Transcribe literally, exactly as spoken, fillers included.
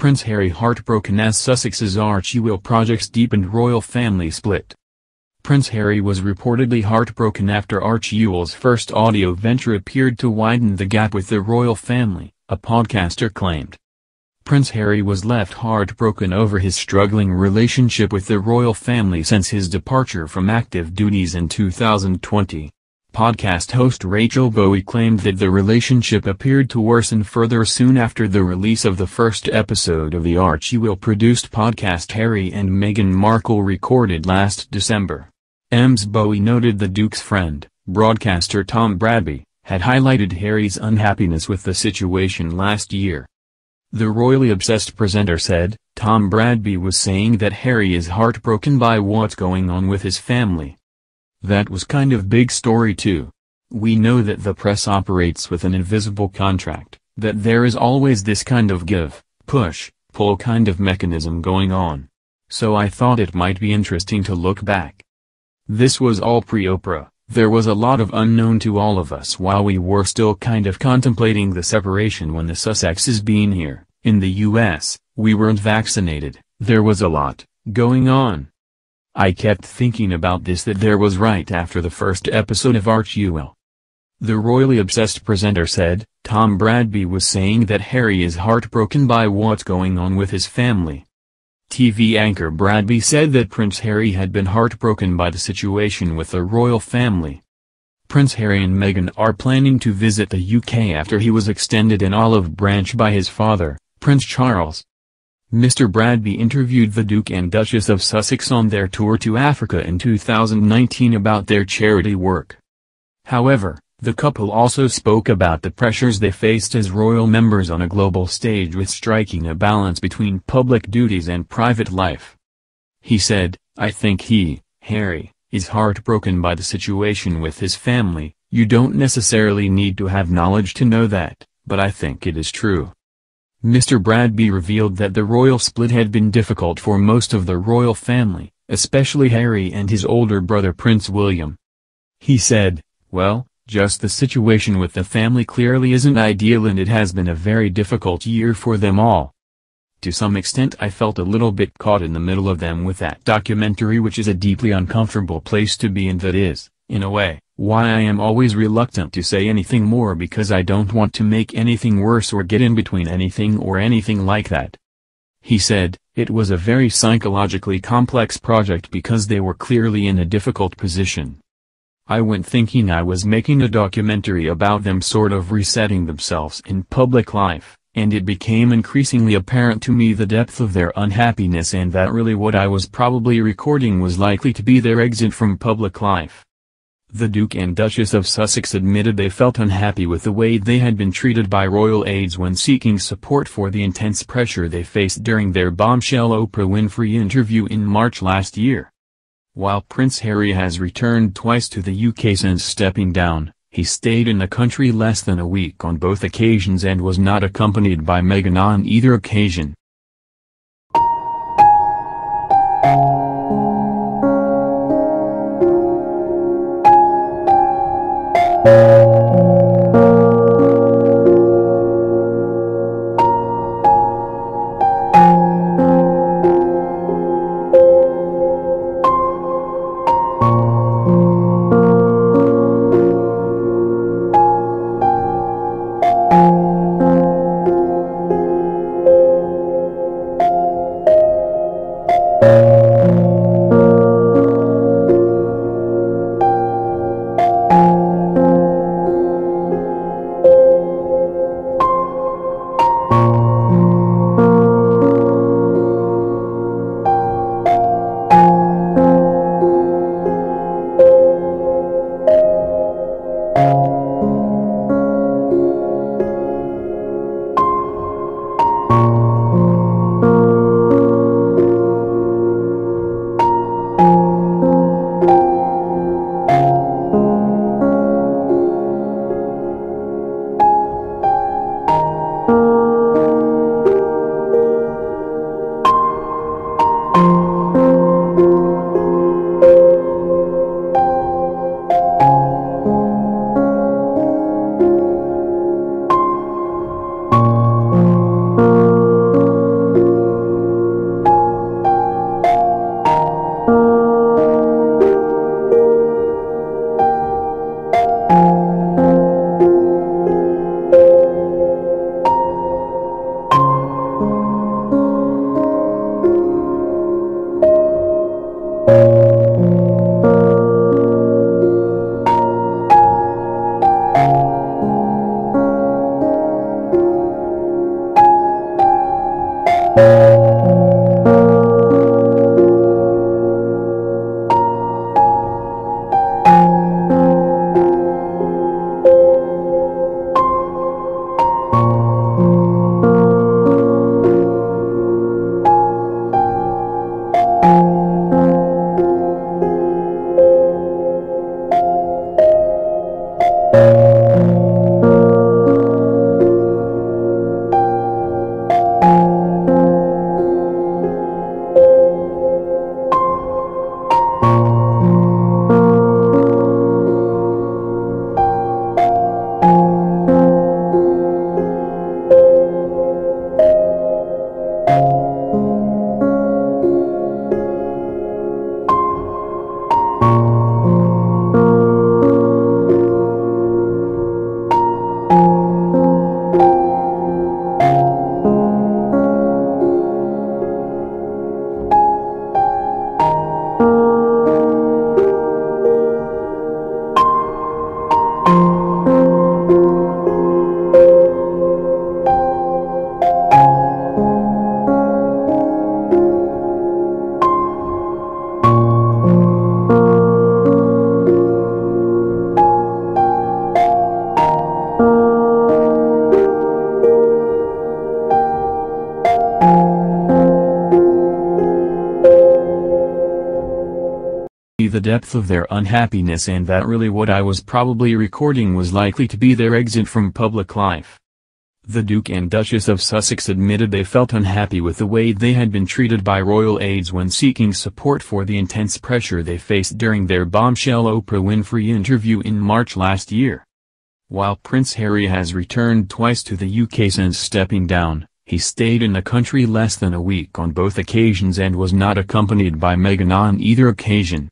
Prince Harry heartbroken as Sussex's Archewell projects deepened royal family split. Prince Harry was reportedly heartbroken after Archewell's first audio venture appeared to widen the gap with the royal family, a podcaster claimed. Prince Harry was left heartbroken over his struggling relationship with the royal family since his departure from active duties in two thousand twenty. Podcast host Rachel Bowie claimed that the relationship appeared to worsen further soon after the release of the first episode of the Archewell-produced podcast Harry and Meghan Markle recorded last December. Ms Bowie noted the Duke's friend, broadcaster Tom Bradby, had highlighted Harry's unhappiness with the situation last year. The royally obsessed presenter said, "Tom Bradby was saying that Harry is heartbroken by what's going on with his family. That was kind of big story too. We know that the press operates with an invisible contract, that there is always this kind of give, push, pull kind of mechanism going on. So I thought it might be interesting to look back. This was all pre-Oprah, there was a lot of unknown to all of us while we were still kind of contemplating the separation when the Sussexes been here, in the U S, we weren't vaccinated, there was a lot going on. I kept thinking about this that there was right after the first episode of Archewell." The royally obsessed presenter said, "Tom Bradby was saying that Harry is heartbroken by what's going on with his family." T V anchor Bradby said that Prince Harry had been heartbroken by the situation with the royal family. Prince Harry and Meghan are planning to visit the U K after he was extended an olive branch by his father, Prince Charles. Mister Bradby interviewed the Duke and Duchess of Sussex on their tour to Africa in two thousand nineteen about their charity work. However, the couple also spoke about the pressures they faced as royal members on a global stage with striking a balance between public duties and private life. He said, "I think he, Harry, is heartbroken by the situation with his family. You don't necessarily need to have knowledge to know that, but I think it is true." Mister Bradby revealed that the royal split had been difficult for most of the royal family, especially Harry and his older brother Prince William. He said, "Well, just the situation with the family clearly isn't ideal and it has been a very difficult year for them all. To some extent I felt a little bit caught in the middle of them with that documentary, which is a deeply uncomfortable place to be, and that is, in a way, why I am always reluctant to say anything more, because I don't want to make anything worse or get in between anything or anything like that." He said, "It was a very psychologically complex project because they were clearly in a difficult position. I went thinking I was making a documentary about them sort of resetting themselves in public life, and it became increasingly apparent to me the depth of their unhappiness and that really what I was probably recording was likely to be their exit from public life." The Duke and Duchess of Sussex admitted they felt unhappy with the way they had been treated by royal aides when seeking support for the intense pressure they faced during their bombshell Oprah Winfrey interview in March last year. While Prince Harry has returned twice to the U K since stepping down, he stayed in the country less than a week on both occasions and was not accompanied by Meghan on either occasion. the depth of their unhappiness, and that really what I was probably recording was likely to be their exit from public life. The Duke and Duchess of Sussex admitted they felt unhappy with the way they had been treated by royal aides when seeking support for the intense pressure they faced during their bombshell Oprah Winfrey interview in March last year. While Prince Harry has returned twice to the U K since stepping down, he stayed in the country less than a week on both occasions and was not accompanied by Meghan on either occasion.